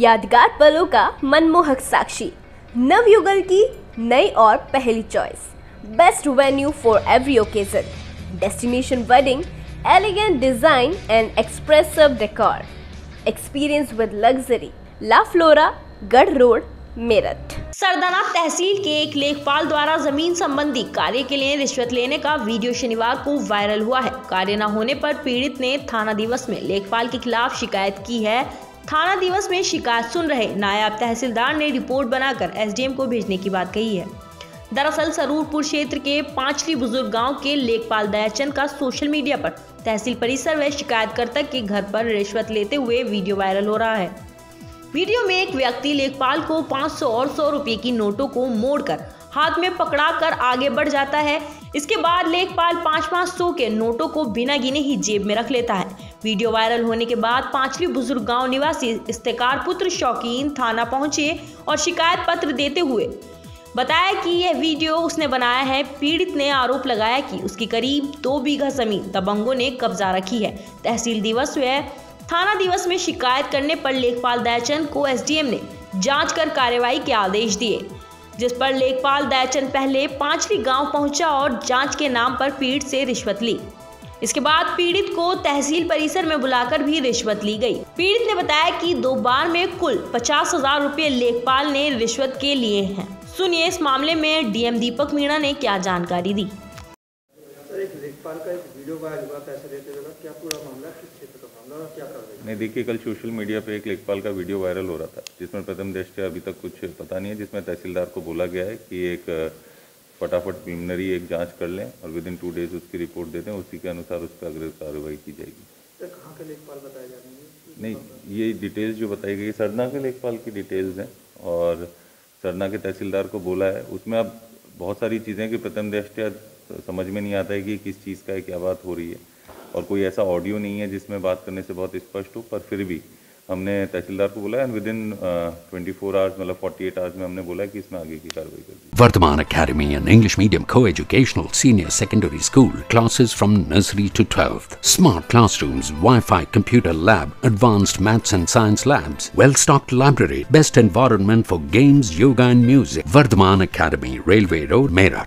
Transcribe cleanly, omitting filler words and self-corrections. यादगार पलों का मनमोहक साक्षी, नवयुगल की नई और पहली choice, best venue for every occasion, destination wedding, elegant design and expressive decor, experience with luxury, La Flora, Garh road, Meerut. Sardhana तहसील के एक लेखपाल द्वारा जमीन संबंधी कार्य के लिए रिश्वत लेने का वीडियो शनिवार को वायरल हुआ है। कार्य न होने पर पीड़ित ने थाना दिवस में लेखपाल के खिलाफ शिकायत की है। थाना दिवस में शिकायत सुन रहे नायब तहसीलदार ने रिपोर्ट बनाकर एसडीएम को भेजने की बात कही है। दरअसल सरूरपुर क्षेत्र के पांचली बुजुर्ग गाँव के लेखपाल दयाचंद का सोशल मीडिया पर तहसील परिसर में शिकायतकर्ता के घर पर रिश्वत लेते हुए वीडियो वायरल हो रहा है। वीडियो में एक व्यक्ति लेखपाल को 500 और 100 रुपये की नोटों को मोड़कर हाथ में पकड़ाकर आगे बढ़ जाता है। इसके बाद लेखपाल 500 के नोटों को बिना गिने ही जेब में रख लेता है। वीडियो वायरल होने के बाद पांचली बुजुर्ग गांव निवासी इस्तेकार पुत्र शौकीन थाना पहुंचे और शिकायत पत्र देते हुए बताया कि यह वीडियो उसने बनाया है। पीड़ित ने आरोप लगाया कि उसकी करीब 2 बीघा जमीन दबंगों ने कब्जा रखी है। तहसील दिवस व थाना दिवस में शिकायत करने पर लेखपाल दयाचंद को एसडीएम ने जांच कर कार्रवाई के आदेश दिए, जिस पर लेखपाल दयाचंद पहले पांचली गांव पहुंचा और जांच के नाम पर पीड़ित से रिश्वत ली। इसके बाद पीड़ित को तहसील परिसर में बुलाकर भी रिश्वत ली गई। पीड़ित ने बताया कि 2 बार में कुल 50,000 रुपये लेखपाल ने रिश्वत के लिए हैं। सुनिए इस मामले में डीएम दीपक मीणा ने क्या जानकारी दी। नहीं देखिए, कल सोशल मीडिया पे एक लेखपाल का वीडियो वायरल हो रहा था, जिसमें प्रथम दृष्टया अभी तक कुछ पता नहीं है, जिसमें तहसीलदार को बोला गया है कि एक फटाफट प्रिलिमिनरी एक जांच कर लें और विदिन 2 डेज उसकी रिपोर्ट देते हैं। उसी के अनुसार उसका अग्रिम कार्रवाई की जाएगी। सर कहाँ का लेखपाल बताया जा रहा है? नहीं, ये डिटेल्स जो बताई गई सरधना के लेखपाल की डिटेल्स हैं और सरधना के तहसीलदार को बोला है। उसमें अब बहुत सारी चीज़ें कि प्रथम दृष्टया समझ में नहीं आता है कि किस चीज़ का क्या बात हो रही है और कोई ऐसा ऑडियो नहीं है जिसमें बात करने से बहुत स्पष्ट हो, पर फिर भी हमने तहसीलदार को बोला एंड विदिन 24 आवर्स मतलब 48 आवर्स में हमने बोला कि इसमें आगे की कार्रवाई कर दी। Vartman academy and English medium को educational senior secondary school classes from nursery to 12th, smart classrooms, wifi, computer lab, advanced maths and science labs, well stocked library, best environment for games, yoga and music. Vartman academy, railway road, Meerut.